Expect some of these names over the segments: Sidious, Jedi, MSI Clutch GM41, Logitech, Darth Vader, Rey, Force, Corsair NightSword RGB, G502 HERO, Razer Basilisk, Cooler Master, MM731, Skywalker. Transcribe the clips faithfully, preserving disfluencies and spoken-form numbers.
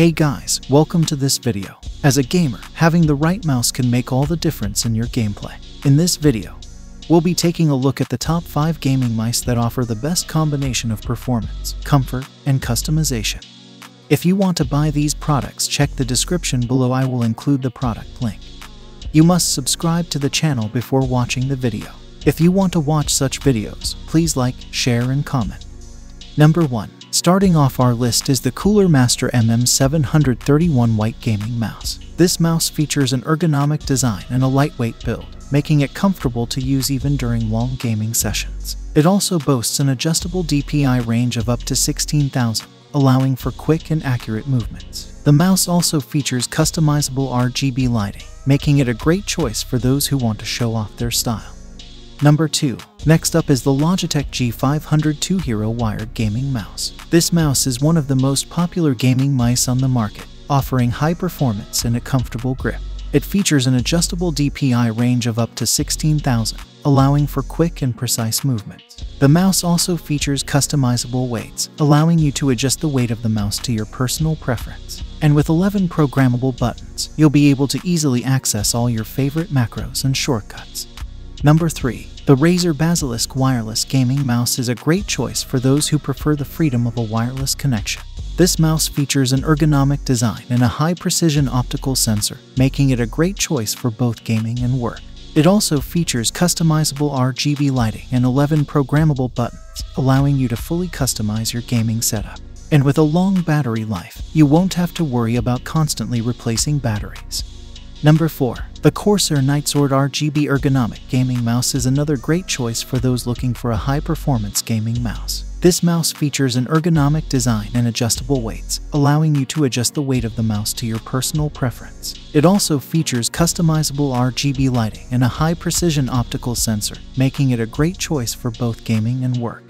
Hey guys, welcome to this video. As a gamer, having the right mouse can make all the difference in your gameplay. In this video, we'll be taking a look at the top five gaming mice that offer the best combination of performance, comfort, and customization. If you want to buy these products, check the description below. I will include the product link. You must subscribe to the channel before watching the video. If you want to watch such videos, please like, share, and comment. Number one. Starting off our list is the Cooler Master M M seven thirty-one White Gaming Mouse. This mouse features an ergonomic design and a lightweight build, making it comfortable to use even during long gaming sessions. It also boasts an adjustable D P I range of up to sixteen thousand, allowing for quick and accurate movements. The mouse also features customizable R G B lighting, making it a great choice for those who want to show off their style. Number two. Next up is the Logitech G five oh two Hero Wired Gaming Mouse. This mouse is one of the most popular gaming mice on the market, offering high performance and a comfortable grip. It features an adjustable D P I range of up to sixteen thousand, allowing for quick and precise movements. The mouse also features customizable weights, allowing you to adjust the weight of the mouse to your personal preference. And with eleven programmable buttons, you'll be able to easily access all your favorite macros and shortcuts. Number three. The Razer Basilisk Wireless Gaming Mouse is a great choice for those who prefer the freedom of a wireless connection. This mouse features an ergonomic design and a high-precision optical sensor, making it a great choice for both gaming and work. It also features customizable R G B lighting and eleven programmable buttons, allowing you to fully customize your gaming setup. And with a long battery life, you won't have to worry about constantly replacing batteries. Number four. The Corsair NightSword R G B Ergonomic Gaming Mouse is another great choice for those looking for a high-performance gaming mouse. This mouse features an ergonomic design and adjustable weights, allowing you to adjust the weight of the mouse to your personal preference. It also features customizable R G B lighting and a high-precision optical sensor, making it a great choice for both gaming and work.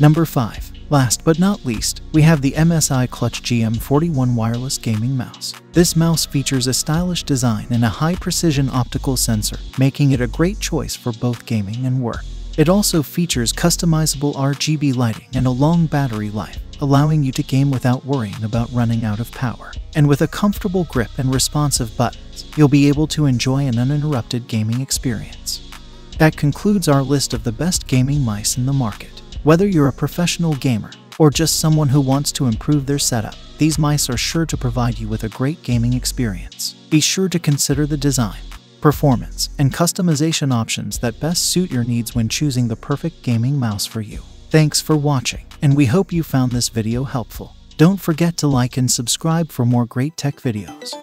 Number five. Last but not least, we have the M S I Clutch G M forty-one Wireless Gaming Mouse. This mouse features a stylish design and a high-precision optical sensor, making it a great choice for both gaming and work. It also features customizable R G B lighting and a long battery life, allowing you to game without worrying about running out of power. And with a comfortable grip and responsive buttons, you'll be able to enjoy an uninterrupted gaming experience. That concludes our list of the best gaming mice in the market. Whether you're a professional gamer or just someone who wants to improve their setup, these mice are sure to provide you with a great gaming experience. Be sure to consider the design, performance, and customization options that best suit your needs when choosing the perfect gaming mouse for you. Thanks for watching, and we hope you found this video helpful. Don't forget to like and subscribe for more great tech videos.